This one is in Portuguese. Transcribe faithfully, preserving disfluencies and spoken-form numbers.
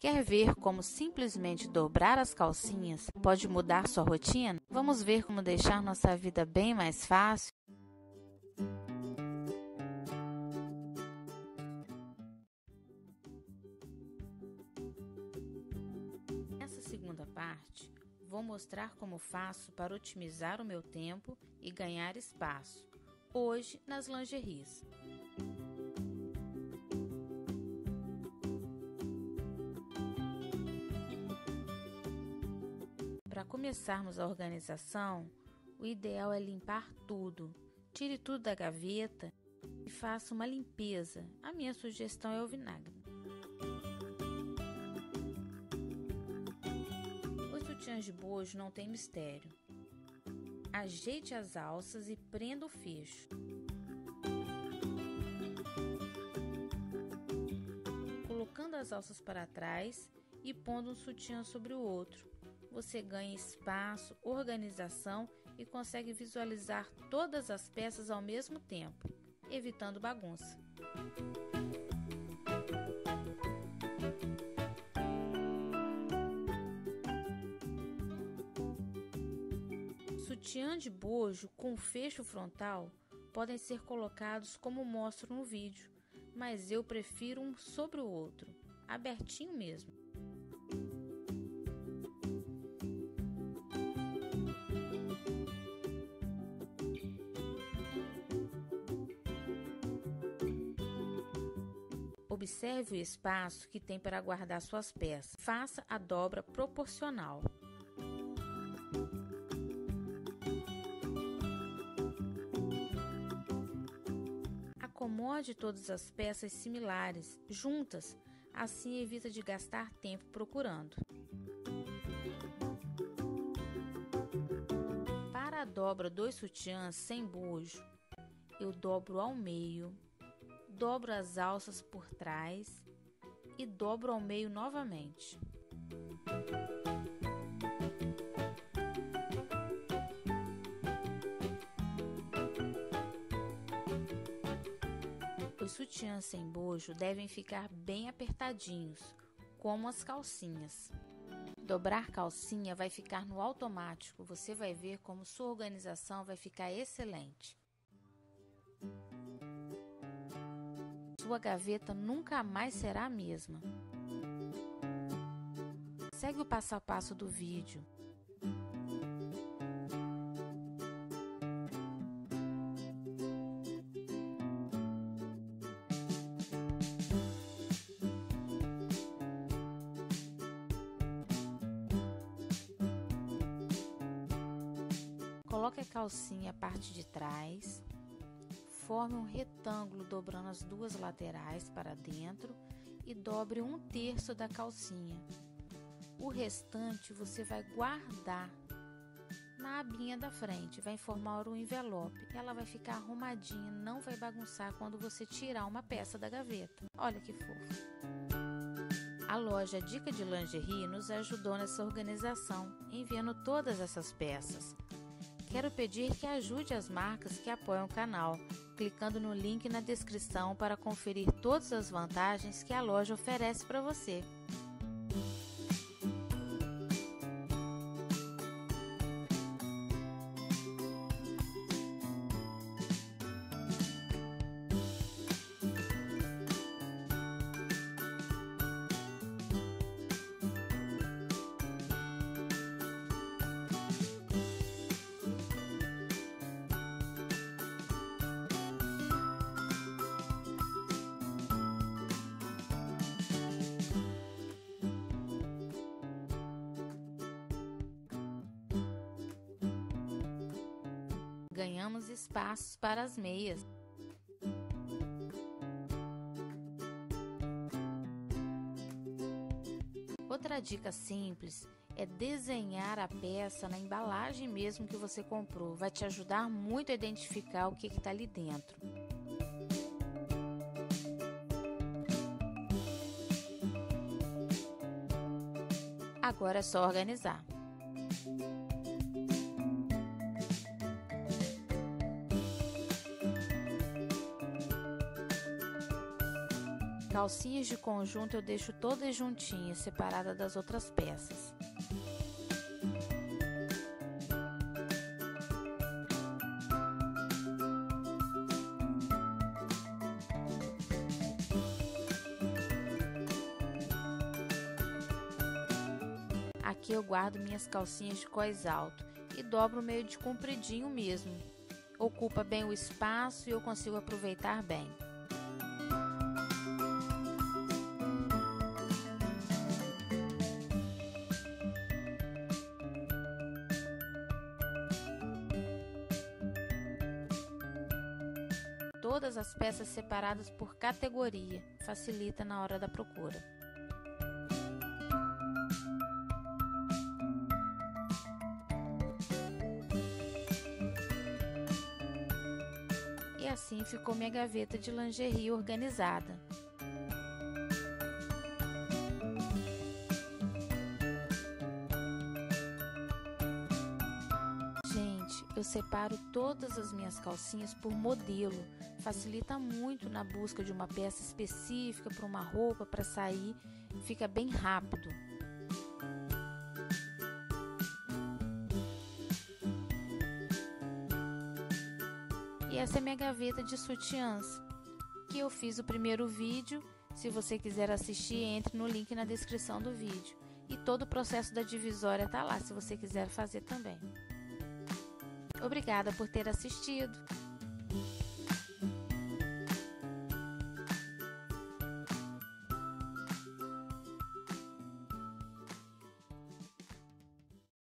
Quer ver como simplesmente dobrar as calcinhas pode mudar sua rotina? Vamos ver como deixar nossa vida bem mais fácil? Nessa segunda parte, vou mostrar como faço para otimizar o meu tempo e ganhar espaço, hoje nas lingeries. Para começarmos a organização, o ideal é limpar tudo. Tire tudo da gaveta e faça uma limpeza. A minha sugestão é o vinagre. Os sutiãs de bojo não tem mistério. Ajeite as alças e prenda o fecho. Colocando as alças para trás e pondo um sutiã sobre o outro. Você ganha espaço, organização e consegue visualizar todas as peças ao mesmo tempo, evitando bagunça. Sutiã de bojo com fecho frontal podem ser colocados como mostro no vídeo, mas eu prefiro um sobre o outro, abertinho mesmo. Observe o espaço que tem para guardar suas peças. Faça a dobra proporcional. Acomode todas as peças similares, juntas, assim evita de gastar tempo procurando. Para a dobra dos sutiãs sem bojo, eu dobro ao meio. Dobro as alças por trás e dobro ao meio novamente. Os sutiãs sem bojo devem ficar bem apertadinhos, como as calcinhas. Dobrar calcinha vai ficar no automático, você vai ver como sua organização vai ficar excelente. Sua gaveta nunca mais será a mesma. Segue o passo a passo do vídeo. Coloque a calcinha à parte de trás. Forme um retângulo dobrando as duas laterais para dentro e dobre um terço da calcinha. O restante você vai guardar na abinha da frente, vai formar um envelope. Ela vai ficar arrumadinha, não vai bagunçar quando você tirar uma peça da gaveta. Olha que fofo! A loja Dica de Lingerie nos ajudou nessa organização, enviando todas essas peças. Quero pedir que ajude as marcas que apoiam o canal, clicando no link na descrição para conferir todas as vantagens que a loja oferece para você. Ganhamos espaços para as meias. Outra dica simples é desenhar a peça na embalagem mesmo que você comprou. Vai te ajudar muito a identificar o que está ali dentro. Agora é só organizar. calcinhas de conjunto eu deixo todas juntinhas, separadas das outras peças. Aqui eu guardo minhas calcinhas de cós alto e dobro meio de compridinho mesmo. Ocupa bem o espaço e eu consigo aproveitar bem. Todas as peças separadas por categoria, facilita na hora da procura. E assim ficou minha gaveta de lingerie organizada. Gente, eu separo todas as minhas calcinhas por modelo. Facilita muito na busca de uma peça específica para uma roupa, para sair, fica bem rápido. E essa é minha gaveta de sutiãs, que eu fiz o primeiro vídeo. Se você quiser assistir, entre no link na descrição do vídeo. E todo o processo da divisória tá lá, se você quiser fazer também. Obrigada por ter assistido.